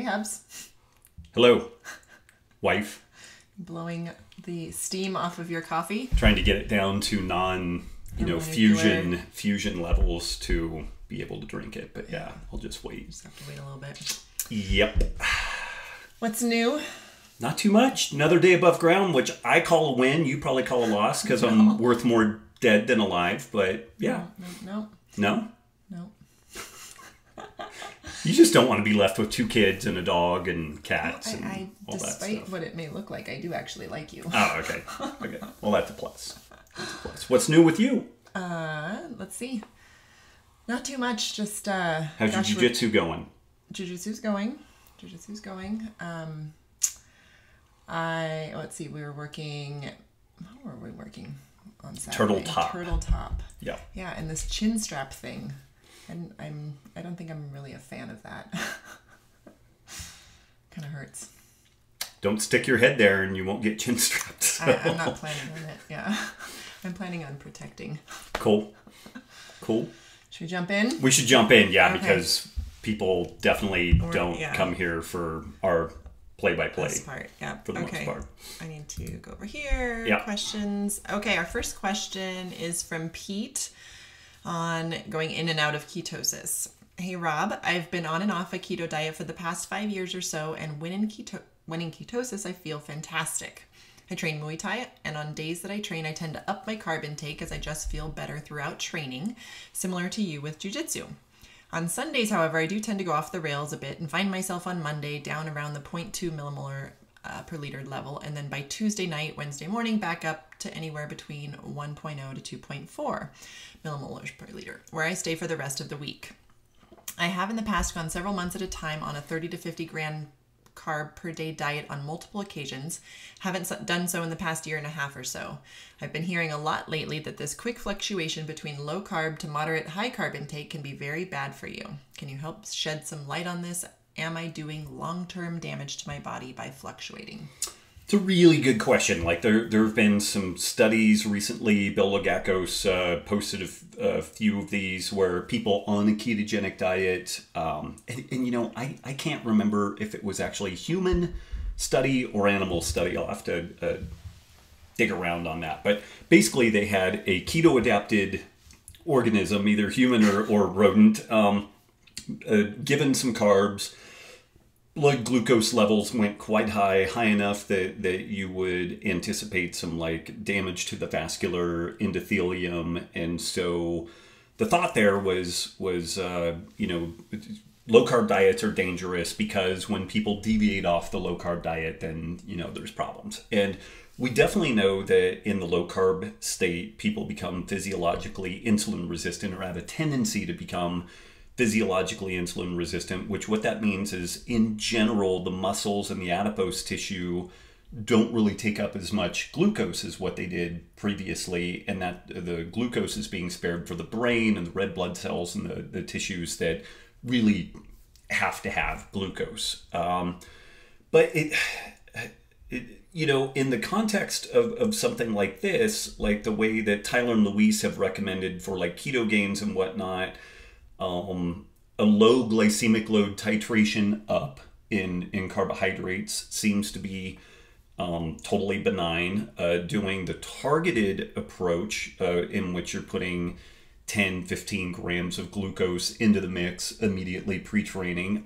Hey, Abs. Hello, wife. Blowing the steam off of your coffee. Trying to get it down to fusion levels to be able to drink it. But yeah, I'll just wait. Just have to wait a little bit. Yep. What's new? Not too much. Another day above ground, which I call a win. You probably call a loss because I'm worth more dead than alive. But yeah. No. You just don't want to be left with two kids and a dog and cats and all that stuff. Despite what it may look like, I do actually like you. Oh, okay. Okay. Well, that's a plus. That's a plus. What's new with you? Let's see. Not too much. Just how's your jiu-jitsu going? Jiu-jitsu's going. Let's see. We were working. How were we working on Saturday? Turtle top. Yeah. Yeah, and this chin strap thing. And I don't think I'm really a fan of that. Kind of hurts. Don't stick your head there and you won't get chin strapped. So. I'm not planning on it. Yeah. I'm planning on protecting. Cool. Should we jump in? We should jump in. Yeah. Okay. Because people definitely don't come here for our play-by-play. This part. Yeah. For the most part. I need to go over here. Yeah. Questions. Okay. Our first question is from Pete. On going in and out of ketosis. Hey Rob, I've been on and off a keto diet for the past 5 years or so, and when in ketosis, I feel fantastic. I train Muay Thai, and on days that I train, I tend to up my carb intake as I just feel better throughout training, similar to you with jiu-jitsu. On Sundays, however, I do tend to go off the rails a bit and find myself on Monday down around the 0.2 millimolar per liter level, and then by Tuesday night, Wednesday morning, back up to anywhere between 1.0 to 2.4 millimolars per liter, where I stay for the rest of the week. I have in the past gone several months at a time on a 30 to 50 gram carb per day diet on multiple occasions. Haven't done so in the past year and a half or so. I've been hearing a lot lately that this quick fluctuation between low carb to moderate high carb intake can be very bad for you. Can you help shed some light on this? Am I doing long-term damage to my body by fluctuating? It's a really good question. Like there have been some studies recently. Bill Logakos posted a few of these where people on a ketogenic diet, I can't remember if it was actually human study or animal study. I'll have to dig around on that. But basically they had a keto-adapted organism, either human or rodent, given some carbs. Blood glucose levels went quite high enough that you would anticipate some like damage to the vascular endothelium. And so the thought there was low carb diets are dangerous because when people deviate off the low carb diet, then, there's problems. And we definitely know that in the low carb state, people become physiologically insulin resistant or have a tendency to become physiologically insulin resistant, which what that means is in general, the muscles and the adipose tissue don't really take up as much glucose as what they did previously. And that the glucose is being spared for the brain and the red blood cells and the tissues that really have to have glucose. But it in the context of something like this, like the way that Tyler and Luis have recommended for like Keto Gains and whatnot, a low glycemic load titration up in carbohydrates seems to be totally benign. Doing the targeted approach in which you're putting 10, 15 grams of glucose into the mix immediately pre-training,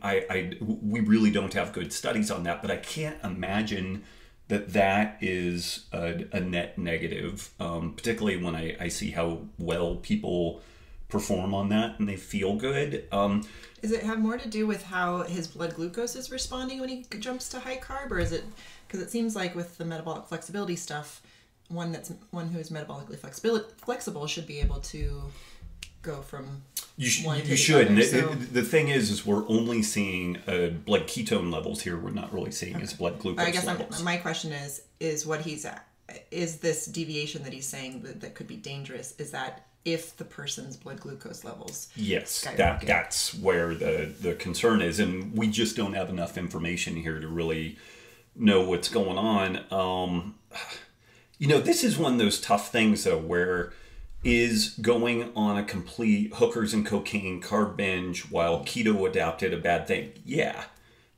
we really don't have good studies on that, but I can't imagine that is a net negative, particularly when I see how well people perform on that and they feel good. Does it have more to do with how his blood glucose is responding when he jumps to high carb, or is it because it seems like with the metabolic flexibility stuff, one who is metabolically flexible should be able to go from one to the other. And the thing is we're only seeing blood ketone levels here. We're not really seeing his blood glucose levels. My question is what he's at. Is this deviation that he's saying that could be dangerous? Is that if the person's blood glucose levels skyrocket. That's where the concern is. And we just don't have enough information here to really know what's going on. This is one of those tough things, though, where is going on a complete hookers and cocaine carb binge while keto adapted a bad thing? Yeah.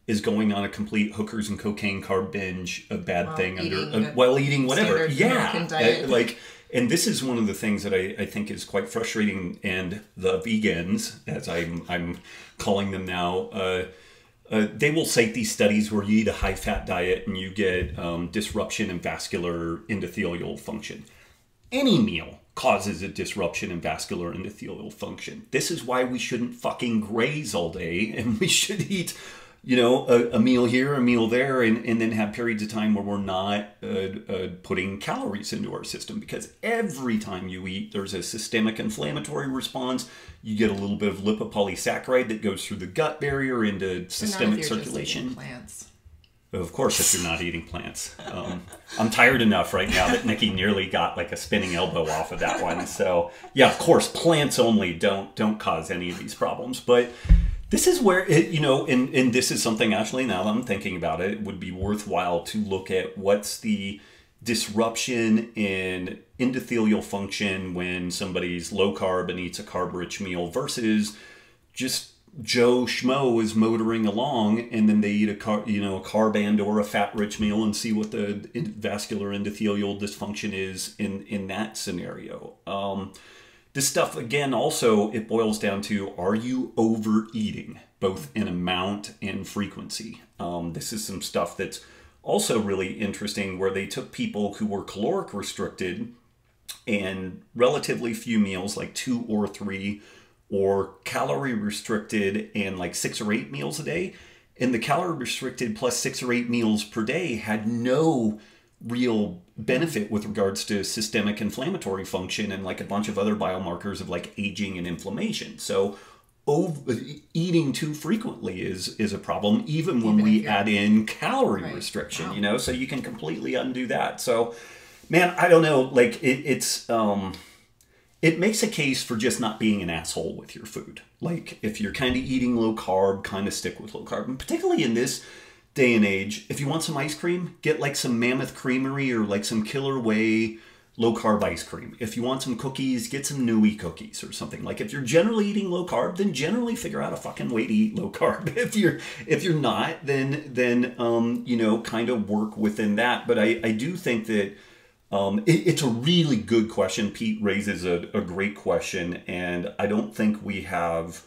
is going on a complete hookers and cocaine carb binge a bad thing under while eating whatever. Yeah, like, and this is one of the things that I think is quite frustrating. And the vegans, as I'm calling them now, they will cite these studies where you eat a high fat diet and you get disruption in vascular endothelial function. Any meal causes a disruption in vascular endothelial function. This is why we shouldn't fucking graze all day, and we should eat, you know, a meal here, a meal there, and then have periods of time where we're not putting calories into our system, because every time you eat, there's a systemic inflammatory response. You get a little bit of lipopolysaccharide that goes through the gut barrier into systemic circulation. Plants. Of course, if you're not eating plants. I'm tired enough right now that Nikki nearly got like a spinning elbow off of that one. So yeah, of course, plants only don't cause any of these problems. But this is where, it, you know, and this is something actually now that I'm thinking about it, it would be worthwhile to look at what's the disruption in endothelial function when somebody's low carb and eats a carb-rich meal versus just Joe Schmo is motoring along and then they eat a carb and or a fat-rich meal, and see what the vascular endothelial dysfunction is in that scenario. This stuff, again, also, it boils down to, are you overeating, both in amount and frequency? This is some stuff that's also really interesting, where they took people who were caloric restricted and relatively few meals, like 2 or 3, or calorie restricted and like 6 or 8 meals a day. And the calorie restricted plus 6 or 8 meals per day had no real benefit with regards to systemic inflammatory function and like a bunch of other biomarkers of like aging and inflammation. So eating too frequently is a problem, even when we add in calorie restriction, you know, so you can completely undo that. So, man, I don't know, like it makes a case for just not being an asshole with your food. Like, if you're kind of eating low carb, kind of stick with low carb, and particularly in this day and age, if you want some ice cream, get like some Mammoth Creamery or like some Killer Way low carb ice cream. If you want some cookies, get some NUSI cookies or something. Like, if you're generally eating low carb, then generally figure out a fucking way to eat low carb. If you're not, then you know, kind of work within that. But I do think that it's a really good question. Pete raises a great question, and I don't think we have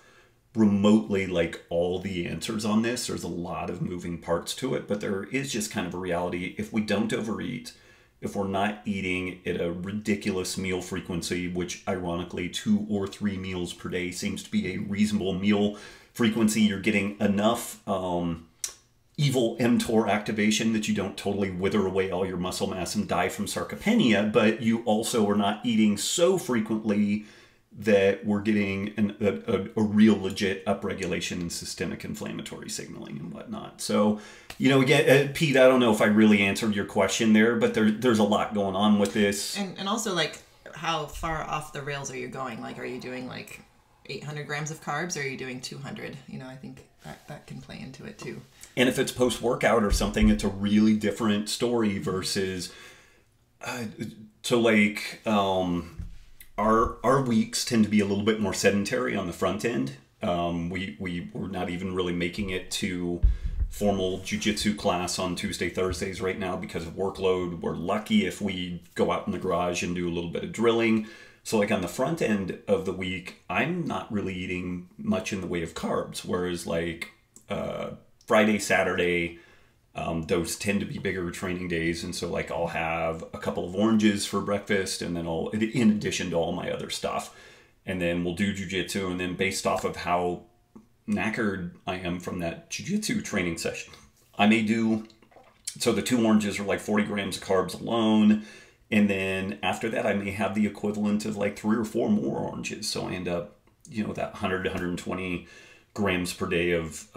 remotely like all the answers on this. There's a lot of moving parts to it, but there is just kind of a reality. If we don't overeat, if we're not eating at a ridiculous meal frequency, which ironically 2 or 3 meals per day seems to be a reasonable meal frequency, you're getting enough evil mTOR activation that you don't totally wither away all your muscle mass and die from sarcopenia, but you also are not eating so frequently that we're getting a real legit upregulation in systemic inflammatory signaling and whatnot. So, you know, again, Pete, I don't know if I really answered your question there, but there's a lot going on with this. And also, like, how far off the rails are you going? Like, are you doing like 800 grams of carbs, or are you doing 200? You know, I think that can play into it too. And if it's post-workout or something, it's a really different story versus, Our weeks tend to be a little bit more sedentary on the front end. We're not even really making it to formal jiu-jitsu class on Tuesday, Thursdays right now because of workload. We're lucky if we go out in the garage and do a little bit of drilling. So like on the front end of the week, I'm not really eating much in the way of carbs, whereas like Friday, Saturday, those tend to be bigger training days, and so like I'll have a couple of oranges for breakfast, and then I'll, in addition to all my other stuff, and then we'll do jiu-jitsu, and then based off of how knackered I am from that jiu-jitsu training session, I may do, so the 2 oranges are like 40 grams of carbs alone, and then after that I may have the equivalent of like 3 or 4 more oranges, so I end up, you know, that 100 to 120 grams per day of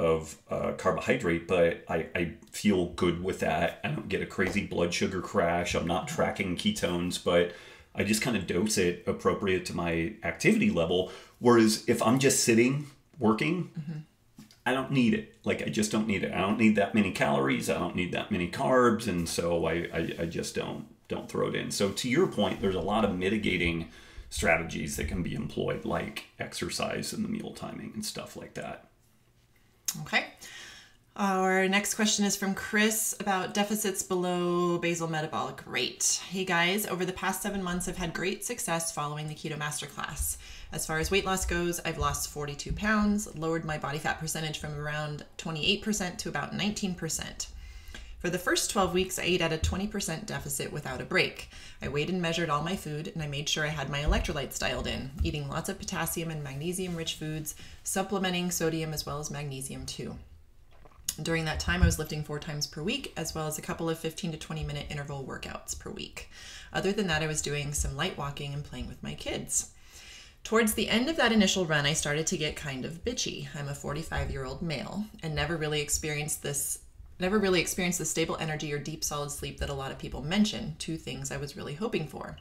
carbohydrate, but I feel good with that. I don't get a crazy blood sugar crash. I'm not tracking ketones, but I just kind of dose it appropriate to my activity level. Whereas if I'm just sitting, working, I don't need it. Like, I just don't need it. I don't need that many calories. I don't need that many carbs. And so I just don't throw it in. So to your point, there's a lot of mitigating strategies that can be employed, like exercise and the meal timing and stuff like that. Okay. Our next question is from Chris about deficits below basal metabolic rate. Hey guys, over the past 7 months, I've had great success following the Keto Masterclass. As far as weight loss goes, I've lost 42 pounds, lowered my body fat percentage from around 28% to about 19%. For the first 12 weeks, I ate at a 20% deficit without a break. I weighed and measured all my food, and I made sure I had my electrolytes dialed in, eating lots of potassium and magnesium-rich foods, supplementing sodium as well as magnesium too. During that time, I was lifting 4 times per week, as well as a couple of 15 to 20 minute interval workouts per week. Other than that, I was doing some light walking and playing with my kids. Towards the end of that initial run, I started to get kind of bitchy. I'm a 45-year-old male and never really experienced the stable energy or deep solid sleep that a lot of people mention, two things I was really hoping for.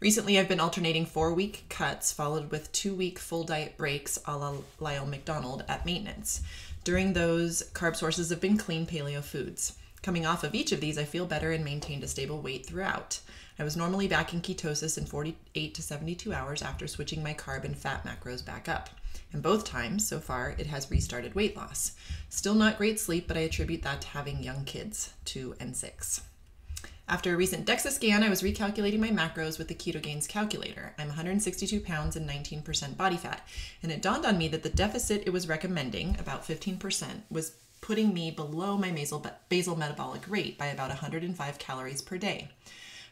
Recently, I've been alternating 4-week cuts followed with 2-week full diet breaks a la Lyle McDonald at maintenance. During those, carb sources have been clean paleo foods. Coming off of each of these, I feel better and maintained a stable weight throughout. I was normally back in ketosis in 48 to 72 hours after switching my carb and fat macros back up. And both times, so far, it has restarted weight loss. Still not great sleep, but I attribute that to having young kids, 2 and 6. After a recent DEXA scan, I was recalculating my macros with the Keto Gains calculator. I'm 162 pounds and 19% body fat, and it dawned on me that the deficit it was recommending, about 15%, was putting me below my basal metabolic rate by about 105 calories per day.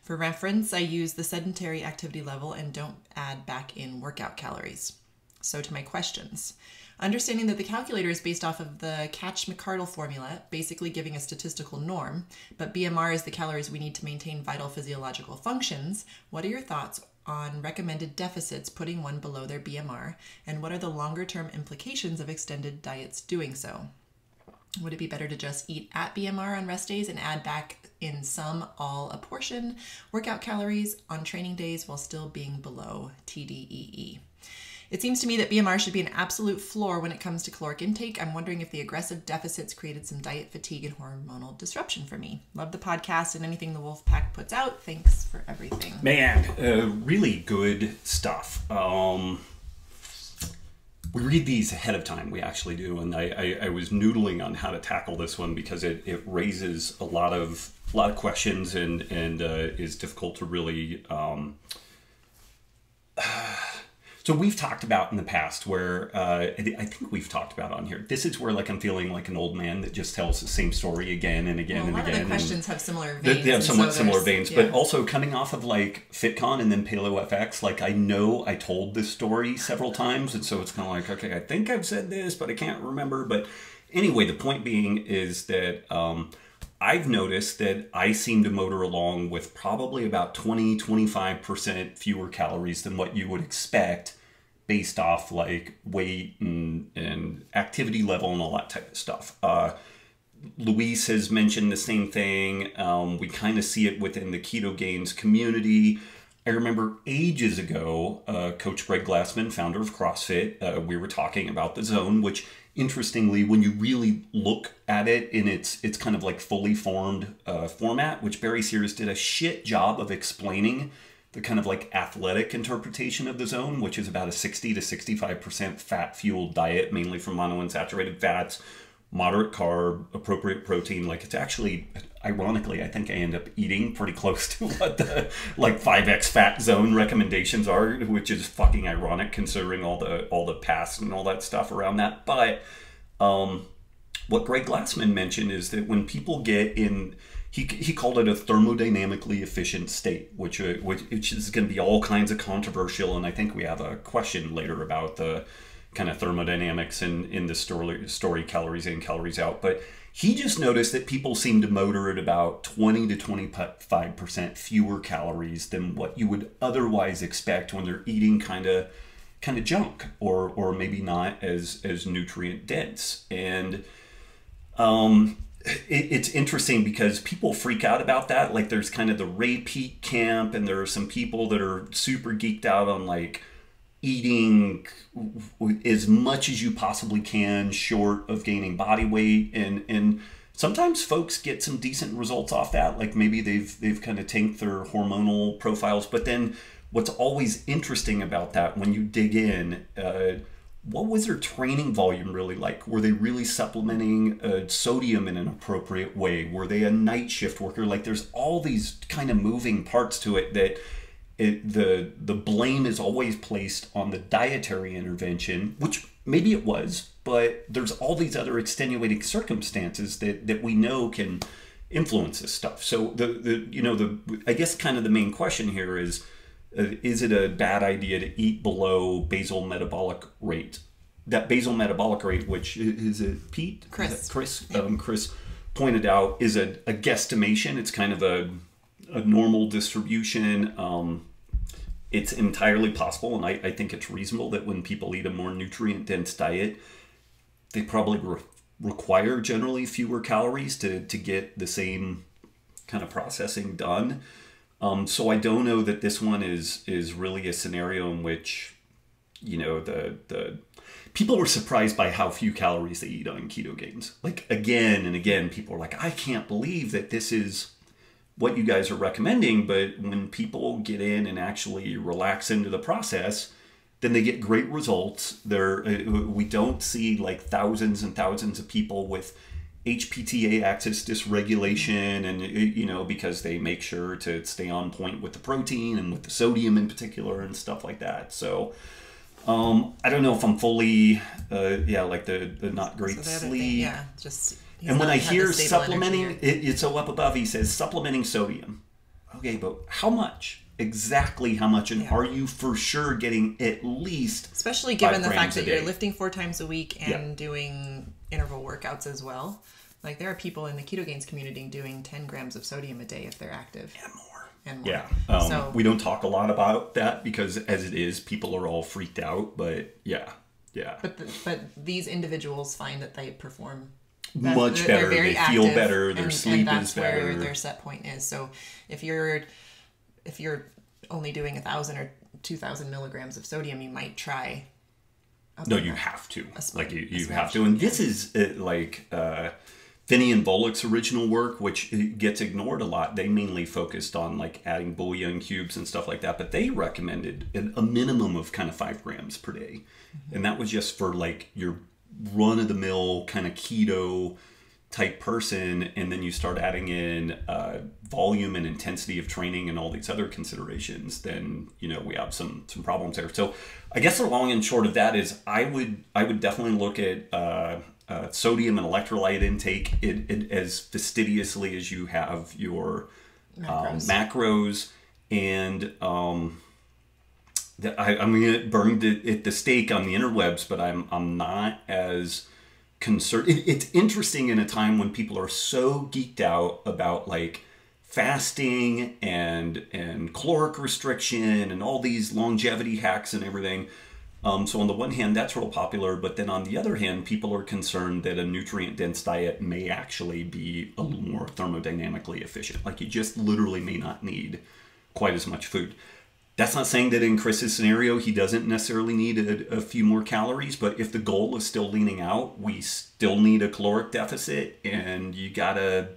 For reference, I use the sedentary activity level and don't add back in workout calories. So to my questions. Understanding that the calculator is based off of the Catch-McArdle formula, basically giving a statistical norm, but BMR is the calories we need to maintain vital physiological functions, what are your thoughts on recommended deficits putting one below their BMR, and what are the longer-term implications of extended diets doing so? Would it be better to just eat at BMR on rest days and add back in some, all, a portion, workout calories on training days while still being below TDEE? It seems to me that BMR should be an absolute floor when it comes to caloric intake. I'm wondering if the aggressive deficits created some diet fatigue and hormonal disruption for me. Love the podcast and anything the Wolf Pack puts out. Thanks for everything. Man, really good stuff. We read these ahead of time. We actually do. And I was noodling on how to tackle this one because it raises a lot of questions and is difficult to really... So we've talked about in the past where, I think we've talked about on here, this is where like I'm feeling like an old man that just tells the same story again and again and again. A lot of the questions have similar veins. They have somewhat similar veins, but also coming off of like FitCon and then Palo FX, like I know I told this story several times, and so it's kind of like, okay, I think I've said this, but I can't remember. But anyway, the point being is that I've noticed that I seem to motor along with probably about 20-25% fewer calories than what you would expect based off like weight and activity level and all that type of stuff. Luis has mentioned the same thing. We kind of see it within the Keto Gains community. I remember ages ago, Coach Greg Glassman, founder of CrossFit, we were talking about the zone, which interestingly, when you really look at it in its kind of like fully formed format, which Barry Sears did a shit job of explaining the kind of like athletic interpretation of the zone, which is about a 60 to 65% fat-fueled diet, mainly from monounsaturated fats, moderate carb, appropriate protein. Like it's actually, ironically, I think I end up eating pretty close to what the like 5X fat zone recommendations are, which is fucking ironic considering all the past and all that stuff around that. But what Greg Glassman mentioned is that when people get in... He called it a thermodynamically efficient state, which is going to be all kinds of controversial. And I think we have a question later about the kind of thermodynamics in the story calories in, calories out. But he just noticed that people seem to motor at about 20 to 25% fewer calories than what you would otherwise expect when they're eating kind of junk or maybe not as nutrient dense. And It's interesting because people freak out about that. Like there's kind of the Ray Peat camp, and there are some people that are super geeked out on like eating as much as you possibly can short of gaining body weight. And sometimes folks get some decent results off that. Like maybe they've kind of tanked their hormonal profiles. But then what's always interesting about that when you dig in, what was their training volume really like? Were they really supplementing sodium in an appropriate way? Were they a night shift worker? Like, there's all these kind of moving parts to it that the blame is always placed on the dietary intervention, which maybe it was, but there's all these other extenuating circumstances that we know can influence this stuff. So I guess kind of the main question here is it a bad idea to eat below basal metabolic rate? That basal metabolic rate, which is it Pete? Chris. Chris pointed out, is a guesstimation. It's kind of a normal distribution. It's entirely possible, and I think it's reasonable that when people eat a more nutrient-dense diet, they probably require generally fewer calories to get the same kind of processing done. So I don't know that this one is really a scenario in which, you know, the people were surprised by how few calories they eat on Keto Gains. Like, again and again, people are like, I can't believe that this is what you guys are recommending. But when people get in and actually relax into the process, then they get great results. We don't see like thousands and thousands of people with HPTA axis dysregulation, and you know, because they make sure to stay on point with the protein and with the sodium in particular and stuff like that. So I don't know if I'm fully like the not great sleep thing, and when I hear supplementing, it's so up above, he says supplementing sodium. Okay, but how much? Exactly how much? And are you for sure getting at least, especially given the fact that you're lifting 4 times a week and doing interval workouts as well? Like, there are people in the Keto Gains community doing 10 grams of sodium a day if they're active. And more. And more. Yeah. So we don't talk a lot about that because as it is, people are all freaked out. But But these individuals find that they perform much better. They feel better. Their sleep is better. Where their set point is. So if you're only doing 1,000 or 2,000 milligrams of sodium, you might try. No, you have to. Like, you have to. And this is Finney and Volok's original work, which gets ignored a lot. They mainly focused on like adding bouillon cubes and stuff like that, but they recommended a minimum of kind of 5 grams per day. Mm-hmm. And that was just for like your run-of-the-mill kind of keto type person, and then you start adding in volume and intensity of training and all these other considerations, then you know we have some problems there. So I guess the long and short of that is I would definitely look at sodium and electrolyte intake as fastidiously as you have your macros. And I'm gonna burn at the stake on the interwebs, but I'm not as concern. It's interesting in a time when people are so geeked out about like fasting and caloric restriction and all these longevity hacks and everything. So on the one hand, that's real popular, but then on the other hand, people are concerned that a nutrient-dense diet may actually be a little more thermodynamically efficient. Like, you just literally may not need quite as much food. That's not saying that in Chris's scenario, he doesn't necessarily need a few more calories, but if the goal is still leaning out, we still need a caloric deficit, and you gotta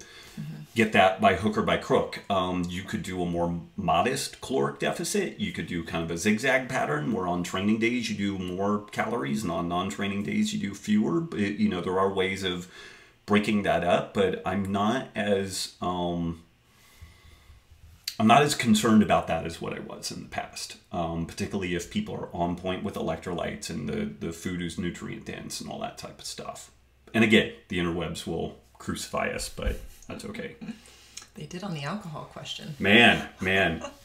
get that by hook or by crook. You could do a more modest caloric deficit. You could do kind of a zigzag pattern where on training days you do more calories and on non-training days you do fewer. You know, there are ways of breaking that up, but I'm not as concerned about that as what I was in the past, particularly if people are on point with electrolytes and the food is nutrient dense and all that type of stuff. And again, the interwebs will crucify us, but that's okay. They did on the alcohol question. Man.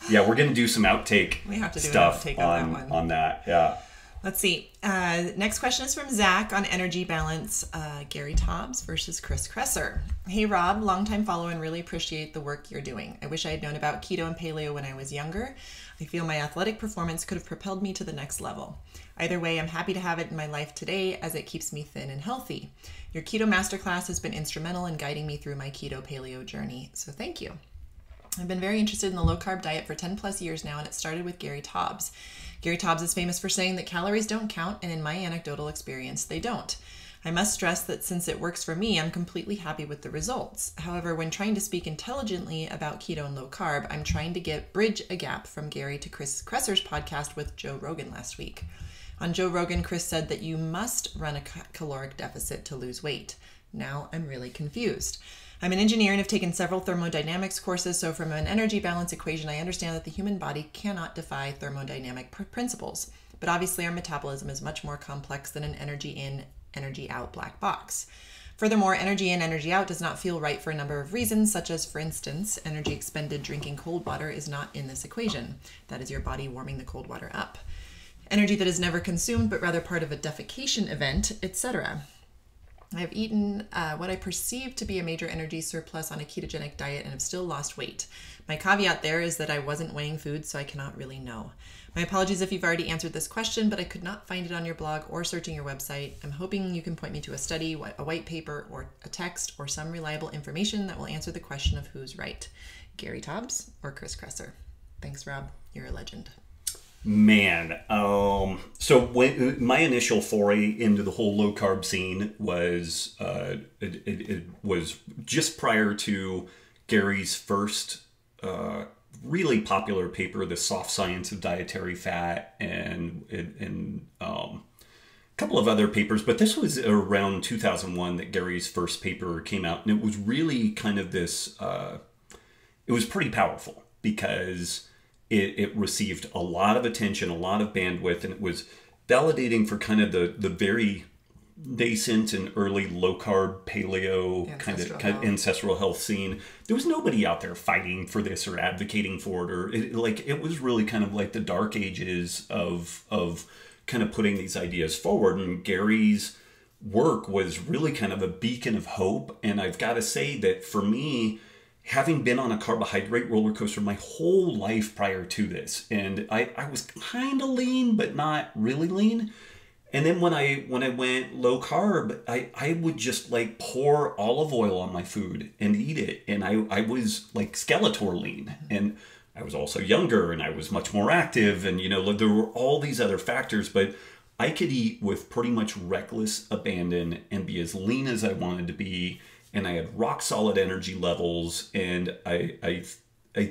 Yeah, we're going to do some outtake stuff. We have to do an outtake on that one. Yeah. Let's see. Next question is from Zach on energy balance, Gary Taubes versus Chris Kresser. Hey, Rob, longtime follow and really appreciate the work you're doing. I wish I had known about keto and paleo when I was younger. I feel my athletic performance could have propelled me to the next level. Either way, I'm happy to have it in my life today as it keeps me thin and healthy. Your Keto Masterclass has been instrumental in guiding me through my keto paleo journey, so thank you. I've been very interested in the low-carb diet for 10 plus years now, and it started with Gary Taubes. Gary Taubes is famous for saying that calories don't count, and in my anecdotal experience, they don't. I must stress that since it works for me, I'm completely happy with the results. However, when trying to speak intelligently about keto and low carb, I'm trying to bridge a gap from Gary to Chris Kresser's podcast with Joe Rogan last week. On Joe Rogan, Chris said that you must run a caloric deficit to lose weight. Now I'm really confused. I'm an engineer and have taken several thermodynamics courses, so from an energy balance equation, I understand that the human body cannot defy thermodynamic principles. But obviously our metabolism is much more complex than an energy in, energy out black box. Furthermore, energy in, energy out does not feel right for a number of reasons, such as, for instance, energy expended drinking cold water is not in this equation. That is your body warming the cold water up. Energy that is never consumed, but rather part of a defecation event, etc. I have eaten what I perceive to be a major energy surplus on a ketogenic diet and have still lost weight. My caveat there is that I wasn't weighing food, so I cannot really know. My apologies if you've already answered this question, but I could not find it on your blog or searching your website. I'm hoping you can point me to a study, a white paper, or a text, or some reliable information that will answer the question of who's right. Gary Taubes or Chris Kresser? Thanks, Rob. You're a legend. Man, so when my initial foray into the whole low carb scene was, it was just prior to Gary's first really popular paper, The Soft Science of Dietary Fat, and a couple of other papers. But this was around 2001 that Gary's first paper came out, and it was really kind of this. It was pretty powerful because It received a lot of attention, a lot of bandwidth, and it was validating for kind of the very nascent and early low-carb, paleo, kind of ancestral health scene. There was nobody out there fighting for this or advocating for it, or it was really kind of like the dark ages of kind of putting these ideas forward. And Gary's work was really kind of a beacon of hope. And I've got to say that for me, having been on a carbohydrate roller coaster my whole life prior to this, and I was kind of lean, but not really lean. And then when I went low carb, I would just like pour olive oil on my food and eat it. And I was like Skeletor lean, and I was also younger and I was much more active. And, there were all these other factors, but I could eat with pretty much reckless abandon and be as lean as I wanted to be. And I had rock solid energy levels, and I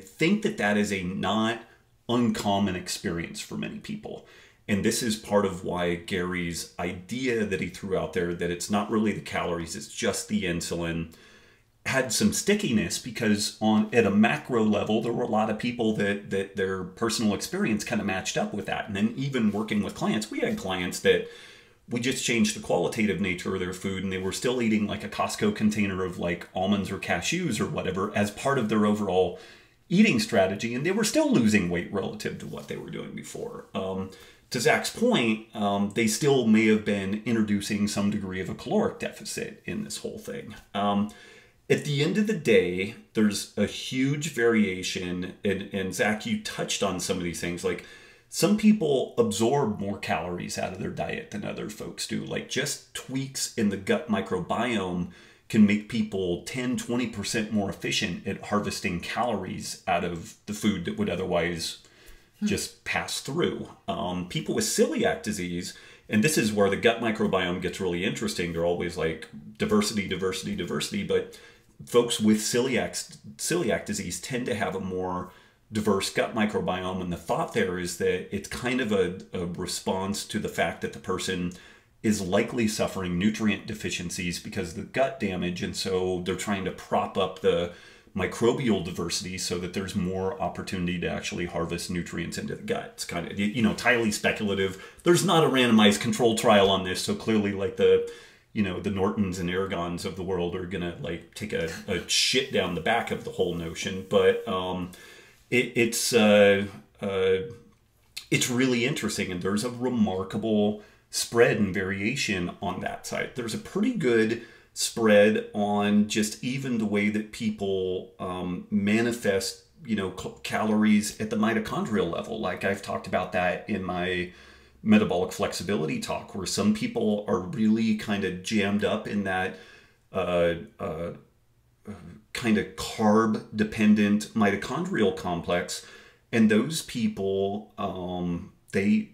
think that is a not uncommon experience for many people. And this is part of why Gary's idea that he threw out there, that it's not really the calories, it's just the insulin, had some stickiness, because at a macro level there were a lot of people that their personal experience kind of matched up with that. And then even working with clients, we had clients that we just changed the qualitative nature of their food, and they were still eating like a Costco container of like almonds or cashews or whatever as part of their overall eating strategy. And they were still losing weight relative to what they were doing before. To Zach's point, they still may have been introducing some degree of a caloric deficit in this whole thing. At the end of the day, there's a huge variation. And Zach, you touched on some of these things, like, some people absorb more calories out of their diet than other folks do. Like, just tweaks in the gut microbiome can make people 10, 20% more efficient at harvesting calories out of the food that would otherwise just pass through. People with celiac disease, and this is where the gut microbiome gets really interesting. They're always like diversity, diversity, diversity. But folks with celiac disease tend to have a more diverse gut microbiome, and the thought there is that it's kind of a response to the fact that the person is likely suffering nutrient deficiencies because of the gut damage, and so they're trying to prop up the microbial diversity so that there's more opportunity to actually harvest nutrients into the gut. It's kind of, it's highly speculative. There's not a randomized control trial on this, so clearly like the Nortons and Ergons of the world are gonna like take a shit down the back of the whole notion, but it's really interesting, and there's a remarkable spread and variation on that side. There's a pretty good spread on just even the way that people manifest, calories at the mitochondrial level. Like, I've talked about that in my metabolic flexibility talk, where some people are really kind of jammed up in that kind of carb-dependent mitochondrial complex, and those people, they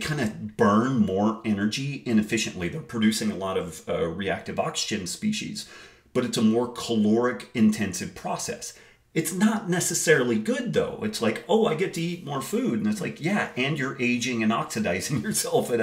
kind of burn more energy inefficiently. They're producing a lot of reactive oxygen species, but it's a more caloric-intensive process. It's not necessarily good, though. It's like, oh, I get to eat more food. And it's like, yeah, and you're aging and oxidizing yourself at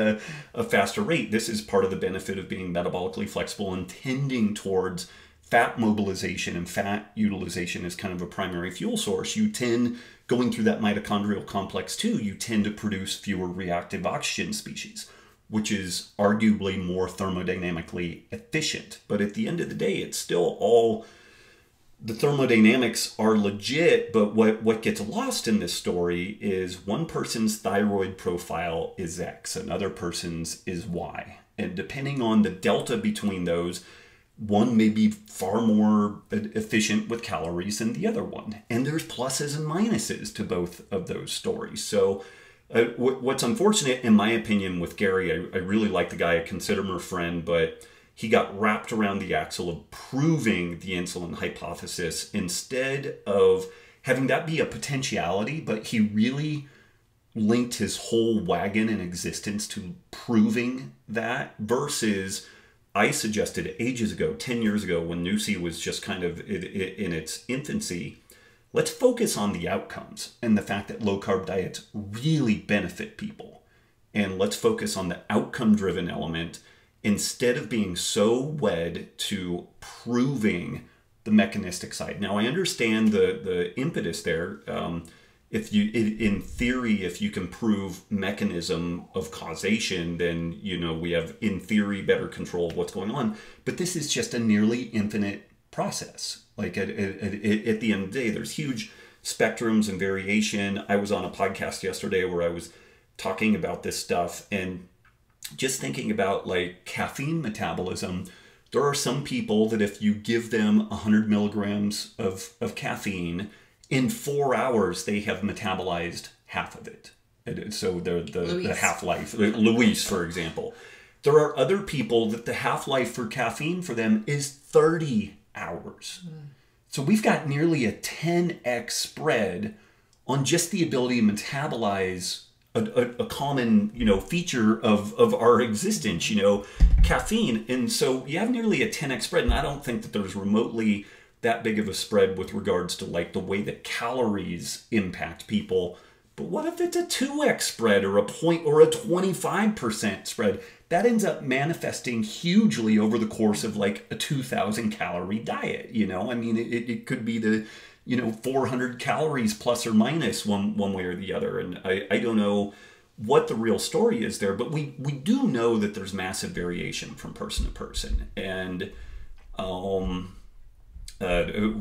a faster rate. This is part of the benefit of being metabolically flexible and tending towards fat mobilization and fat utilization as kind of a primary fuel source. You tend, going through that mitochondrial complex too, you tend to produce fewer reactive oxygen species, which is arguably more thermodynamically efficient. But at the end of the day, it's still all... the thermodynamics are legit, but what gets lost in this story is one person's thyroid profile is X, another person's is Y. And depending on the delta between those, one may be far more efficient with calories than the other one. And there's pluses and minuses to both of those stories. So what's unfortunate, in my opinion, with Gary, I really like the guy, I consider him a friend, but... he got wrapped around the axle of proving the insulin hypothesis instead of having that be a potentiality, but he really linked his whole wagon and existence to proving that versus I suggested ages ago, 10 years ago, when NUSI was just kind of in its infancy, let's focus on the outcomes and the fact that low-carb diets really benefit people. And let's focus on the outcome-driven element instead of being so wed to proving the mechanistic side. Now, I understand the impetus there. If you, in theory, if you can prove mechanism of causation, then, you know, we have, in theory, better control of what's going on. But this is just a nearly infinite process. Like at the end of the day, there's huge spectrums and variation. I was on a podcast yesterday where I was talking about this stuff, and just thinking about like caffeine metabolism, there are some people that if you give them 100 milligrams of caffeine, in 4 hours, they have metabolized half of it. And so the half-life, Luis, for example. There are other people that the half-life for caffeine for them is 30 hours. So we've got nearly a 10x spread on just the ability to metabolize a common, you know, feature of our existence, you know, caffeine. And so you have nearly a 10x spread, and I don't think that there's remotely that big of a spread with regards to like the way that calories impact people. But what if it's a 2x spread or a point or a 25% spread? That ends up manifesting hugely over the course of like a 2,000 calorie diet, you know? I mean, it could be the, you know, 400 calories plus or minus one way or the other. And I don't know what the real story is there, but we do know that there's massive variation from person to person. And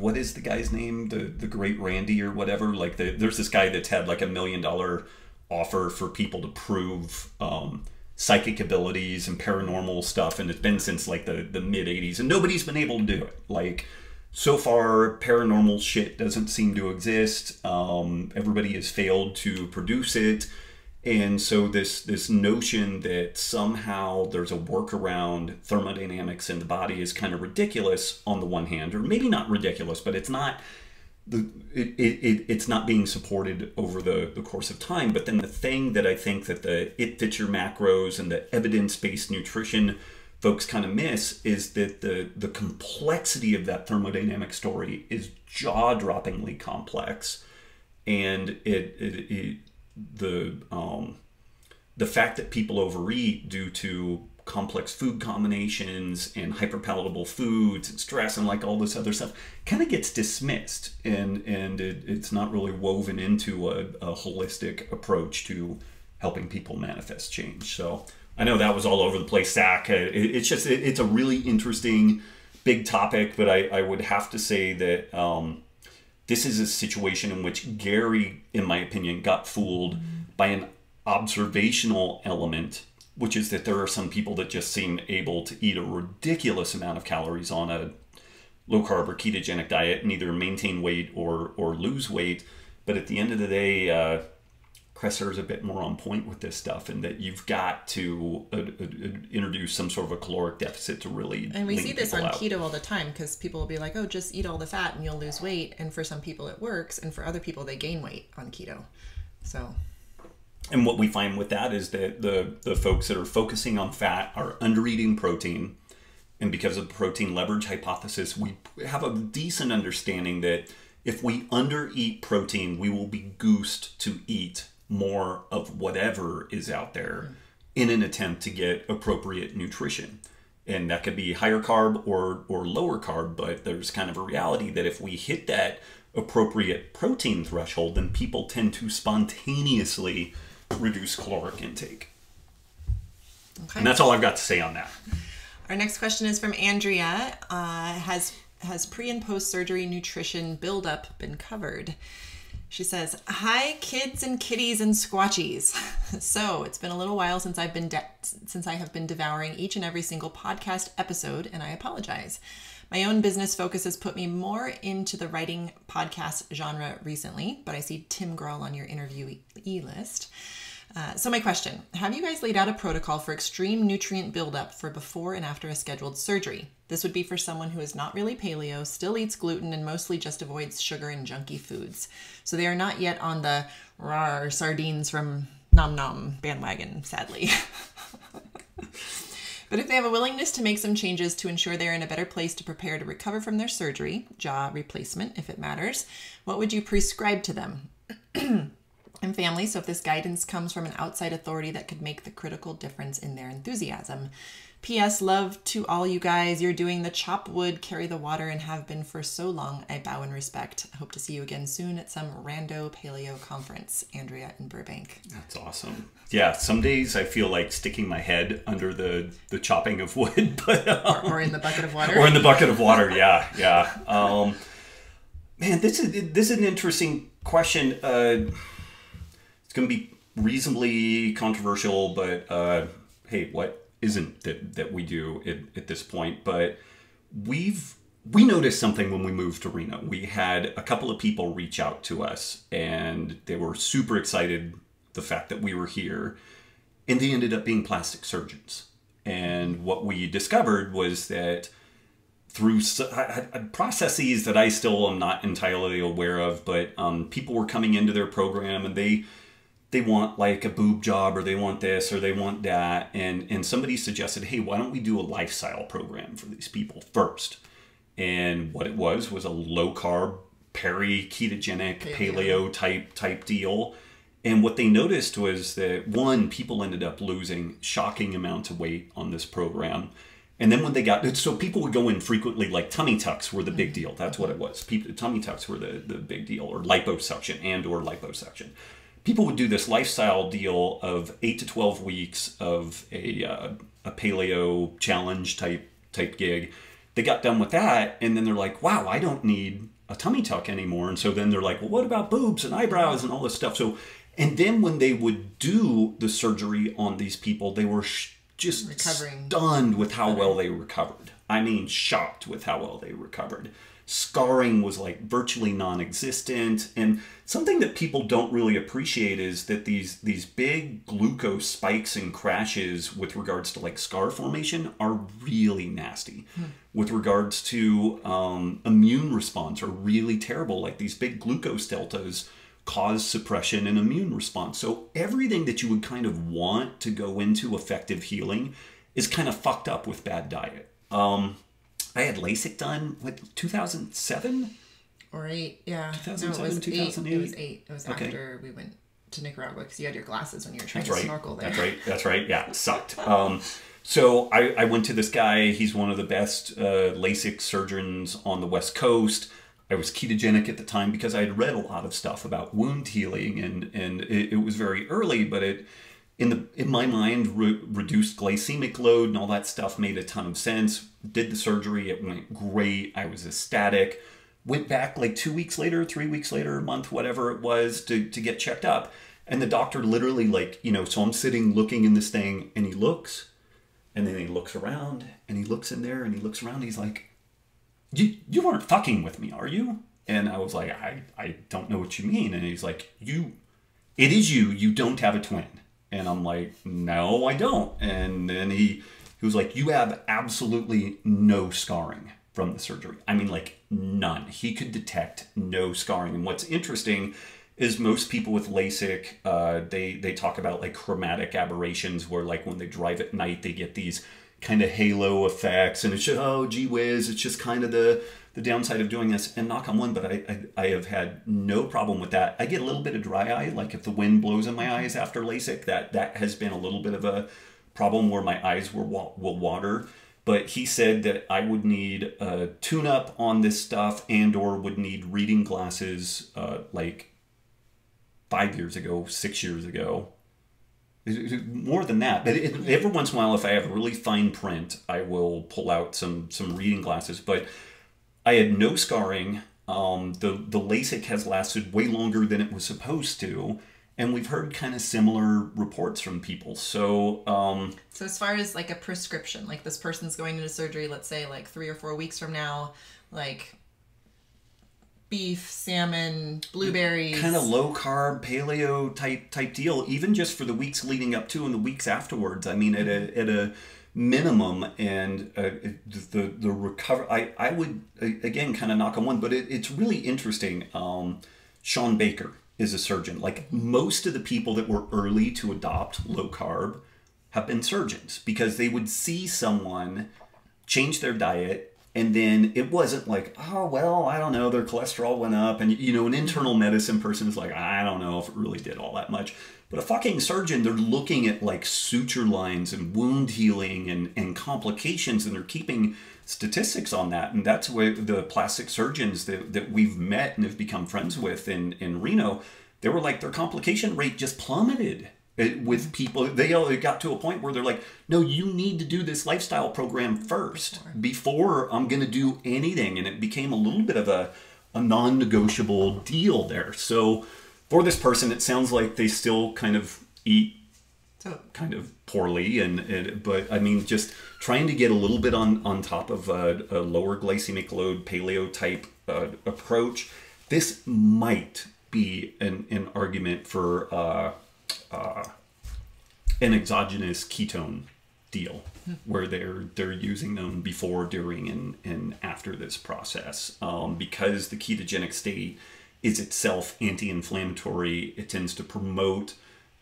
what is the guy's name? The great Randy or whatever. Like there's this guy that's had like $1 million offer for people to prove psychic abilities and paranormal stuff. And it's been since like the mid 80s and nobody's been able to do it. Like, so far, paranormal shit doesn't seem to exist. Everybody has failed to produce it. And so this notion that somehow there's a workaround thermodynamics in the body is kind of ridiculous on the one hand, or maybe not ridiculous, but it's not it's not being supported over the course of time. But then the thing that I think that the it fits your macros and the evidence-based nutrition folks kind of miss is that the complexity of that thermodynamic story is jaw-droppingly complex, and the fact that people overeat due to complex food combinations and hyperpalatable foods and stress and like all this other stuff kind of gets dismissed, and it's not really woven into a holistic approach to helping people manifest change. So I know that was all over the place, Zach. It's just, it's a really interesting, big topic, but I would have to say that this is a situation in which Gary, in my opinion, got fooled by an observational element, which is that there are some people that just seem able to eat a ridiculous amount of calories on a low-carb or ketogenic diet and either maintain weight or lose weight. But at the end of the day, Kresser is a bit more on point with this stuff, and that you've got to introduce some sort of a caloric deficit to really. And we see this on keto all the time, because people will be like, oh, just eat all the fat and you'll lose weight. And for some people it works, and for other people they gain weight on keto. So. And what we find with that is that the folks that are focusing on fat are under-eating protein. And because of the protein leverage hypothesis, we have a decent understanding that If we undereat protein, we will be goosed to eat more of whatever is out there in an attempt to get appropriate nutrition. And that could be higher carb or lower carb, but there's kind of a reality that if we hit that appropriate protein threshold, then people tend to spontaneously reduce caloric intake. Okay. And that's all I've got to say on that. Our next question is from Andrea. Has pre and post surgery nutrition buildup been covered? She says, hi, kids and kitties and squatchies. So it's been a little while since I have been devouring each and every single podcast episode, and I apologize. My own business focus has put me more into the writing podcast genre recently, but I see Tim Grawl on your interviewee list. So my question, have you guys laid out a protocol for extreme nutrient buildup for before and after a scheduled surgery? This would be for someone who is not really paleo, still eats gluten, and mostly just avoids sugar and junky foods. So they are not yet on the raw sardines from Nom Nom bandwagon, sadly. But if they have a willingness to make some changes to ensure they're in a better place to prepare to recover from their surgery, jaw replacement if it matters, what would you prescribe to them? And family, so if this guidance comes from an outside authority, that could make the critical difference in their enthusiasm. P.S. Love to all you guys. You're doing the chop wood, carry the water, and have been for so long. I bow in respect. I hope to see you again soon at some rando paleo conference. Andrea in Burbank. That's awesome. Yeah, some days I feel like sticking my head under the chopping of wood. But, or in the bucket of water. Or in the bucket of water, yeah, yeah. Man, this is an interesting question. It's going to be reasonably controversial, but hey, what isn't that we do at this point? But we noticed something when we moved to Reno. We had a couple of people reach out to us, and they were super excited the fact that we were here, and they ended up being plastic surgeons. And what we discovered was that through processes that I still am not entirely aware of, but people were coming into their program, and they want like a boob job, or they want this, or they want that. And somebody suggested, hey, why don't we do a lifestyle program for these people first? And what it was a low carb, ketogenic, paleo type deal. And what they noticed was that one, people ended up losing shocking amounts of weight on this program. And then when they got, so people would go in frequently, like tummy tucks were the big deal. That's what it was. Tummy tucks were the big deal, or liposuction and/or liposuction. People would do this lifestyle deal of 8 to 12 weeks of a paleo challenge type gig. They got done with that, and then they're like, wow, I don't need a tummy tuck anymore. And so then they're like, well, what about boobs and eyebrows and all this stuff? So, and then when they would do the surgery on these people, they were just stunned with how well they recovered. I mean, shocked with how well they recovered. Scarring was like virtually non-existent, and something that people don't really appreciate is that these big glucose spikes and crashes with regards to like scar formation are really nasty. With regards to immune response are really terrible. Like these big glucose deltas cause suppression and immune response. So everything that you would kind of want to go into effective healing is kind of fucked up with bad diet. I had LASIK done, what, 2007? Or 8, yeah. 2007, no, it was 2008? It was 8. It was after we went to Nicaragua, because you had your glasses when you were trying to snorkel there. That's right. Yeah, it sucked. So I went to this guy. He's one of the best LASIK surgeons on the West Coast. I was ketogenic at the time because I had read a lot of stuff about wound healing, and it was very early, but it... In my mind, reduced glycemic load and all that stuff made a ton of sense. Did the surgery, it went great. I was ecstatic. Went back like 2 weeks later, 3 weeks later, a month, whatever it was, to get checked up. And the doctor literally like, you know, so I'm sitting looking in this thing, and he looks, and then he looks around, and he looks in there, and he looks around, and he's like, you aren't fucking with me, are you? And I was like, I don't know what you mean. And he's like, it is you don't have a twin. And I'm like, no, I don't. And then he was like, you have absolutely no scarring from the surgery. I mean, like none. He could detect no scarring. And what's interesting is most people with LASIK, they talk about like chromatic aberrations where like when they drive at night, they get these kind of halo effects. And it's just, oh, gee whiz, it's just kind of the the downside of doing this, and knock on wood, but I have had no problem with that. I get a little bit of dry eye, like if the wind blows in my eyes after LASIK, that has been a little bit of a problem where my eyes will water. But he said that I would need a tune-up on this stuff and or would need reading glasses like 5 years ago, 6 years ago. More than that, but every once in a while, if I have a really fine print, I will pull out some reading glasses. But I had no scarring. The LASIK has lasted way longer than it was supposed to, and we've heard kind of similar reports from people. So, so as far as like a prescription, like this person's going into surgery, let's say like 3 or 4 weeks from now, like beef, salmon, blueberries, kind of low carb paleo type deal, even just for the weeks leading up to and the weeks afterwards. I mean, at a minimum, and the recover. I would again kind of knock on one, but it's really interesting. Sean Baker is a surgeon. Like most of the people that were early to adopt low carb have been surgeons because they would see someone change their diet. And then it wasn't like, oh, well, I don't know, their cholesterol went up. And, you know, an internal medicine person is like, I don't know if it really did all that much. But a fucking surgeon, they're looking at like suture lines and wound healing and complications, and they're keeping statistics on that. And that's where the plastic surgeons that we've met and have become friends with in Reno, they were like, their complication rate just plummeted. With people, they got to a point where they're like, no, you need to do this lifestyle program first before I'm going to do anything. And it became a little bit of a non-negotiable deal there. So for this person, it sounds like they still kind of eat kind of poorly. But I mean, just trying to get a little bit on top of a lower glycemic load paleo type approach. This might be an argument for... an exogenous ketone deal where they're using them before, during, and after this process. Because the ketogenic state is itself anti-inflammatory, it tends to promote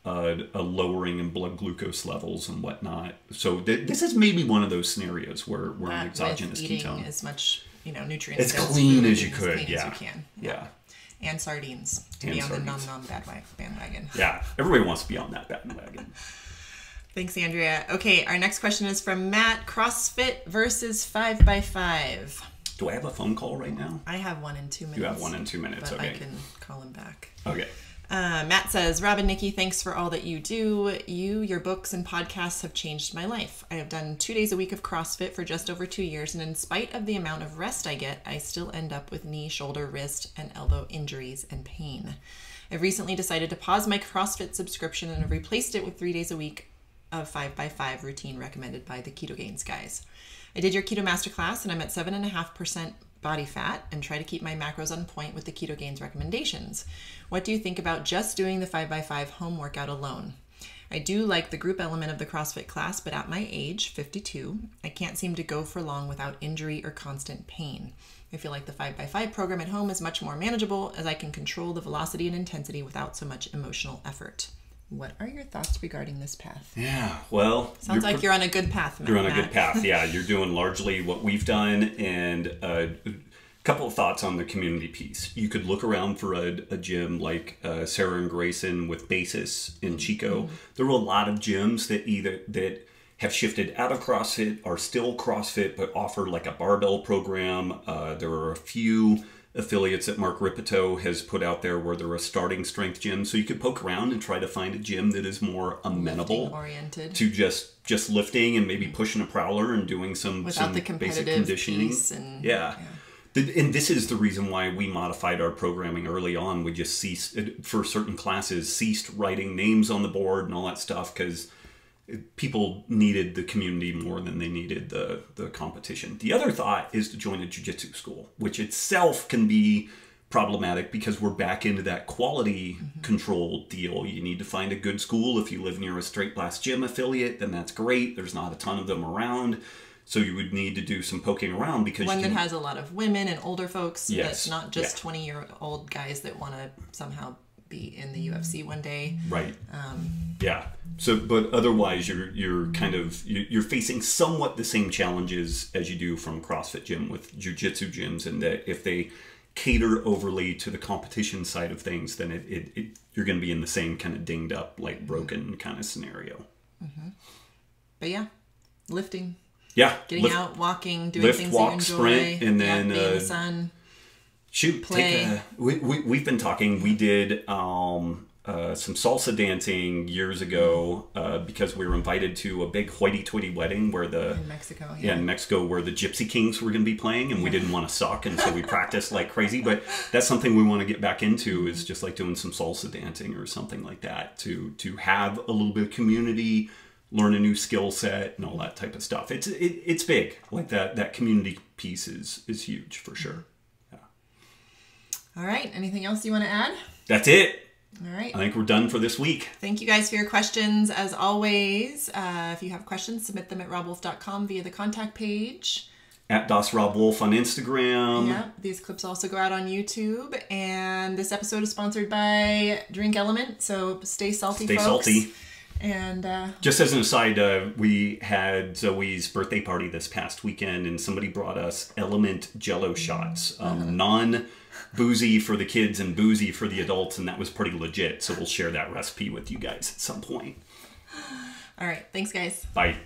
a lowering in blood glucose levels and whatnot. So this is maybe one of those scenarios where an exogenous ketone is much, you know, nutrients as clean as you could. Yeah. As you can. Yeah. And sardines to be on the Nom Nom bandwagon. Yeah, everybody wants to be on that bandwagon. Thanks, Andrea. Okay, our next question is from Matt. CrossFit versus 5x5. Do I have a phone call right now? I have one in 2 minutes. You have one in 2 minutes, but okay. I can call him back. Okay. Matt says, Rob and Nikki, thanks for all that you do. You, your books, and podcasts have changed my life. I have done 2 days a week of CrossFit for just over 2 years, and in spite of the amount of rest I get, I still end up with knee, shoulder, wrist, and elbow injuries and pain. I've recently decided to pause my CrossFit subscription and have replaced it with 3 days a week of 5x5 routine recommended by the Keto Gains guys. I did your Keto Masterclass, and I'm at 7.5% body fat and try to keep my macros on point with the Keto Gains recommendations. What do you think about just doing the 5x5 home workout alone? I do like the group element of the CrossFit class, but at my age, 52, I can't seem to go for long without injury or constant pain. I feel like the 5x5 program at home is much more manageable as I can control the velocity and intensity without so much emotional effort. What are your thoughts regarding this path? Yeah, well... Sounds like you're on a good path, Matt. You're on a good path, yeah. You're doing largely what we've done. And a couple of thoughts on the community piece. You could look around for a gym like Sarah and Grayson with Basis in Chico. Mm-hmm. There were a lot of gyms that either that have shifted out of CrossFit, are still CrossFit, but offer like a barbell program. There are a few... affiliates that Mark Rippetoe has put out there where they're a starting strength gym. So you could poke around and try to find a gym that is more amenable oriented to just lifting and maybe pushing a prowler and doing some basic conditioning. And, yeah. And this is the reason why we modified our programming early on. We just ceased, for certain classes, ceased writing names on the board and all that stuff because people needed the community more than they needed the competition. The other thought is to join a jiu-jitsu school, which itself can be problematic because we're back into that quality control deal. You need to find a good school. If you live near a Straight-Blast gym affiliate, then that's great. There's not a ton of them around. So you would need to do some poking around because one that has a lot of women and older folks. Yes. That's not just 20-year-old guys that want to somehow be in the UFC one day. Right. Yeah. So, but otherwise you're kind of, you're facing somewhat the same challenges as you do from CrossFit gym with jiu-jitsu gyms, and that if they cater overly to the competition side of things, then it you're going to be in the same kind of dinged up, like broken kind of scenario. Mm-hmm. But yeah, lifting. Yeah. Getting out, walking, doing things you enjoy. Lift, walk, sprint, and then being in the sun. Shoot, play. We've been talking. We did some salsa dancing years ago because we were invited to a big hoity-toity wedding where in Mexico, yeah. In Mexico, where the Gypsy Kings were going to be playing, and we didn't want to suck, and so we practiced like crazy. But that's something we want to get back into, is just like doing some salsa dancing or something like that to have a little bit of community, learn a new skill set and all that type of stuff. It's big. Like that community piece is huge for sure. Yeah. All right. Anything else you want to add? That's it. All right. I think we're done for this week. Thank you guys for your questions. As always, if you have questions, submit them at robwolf.com via the contact page. At DosRobWolf on Instagram. Yeah, these clips also go out on YouTube. And this episode is sponsored by Drink Element. So stay salty, folks. Stay salty. And just as an aside, we had Zoe's birthday party this past weekend, and somebody brought us Element Jello shots, non-boozy for the kids and boozy for the adults, and that was pretty legit. So we'll share that recipe with you guys at some point. All right, thanks, guys. Bye.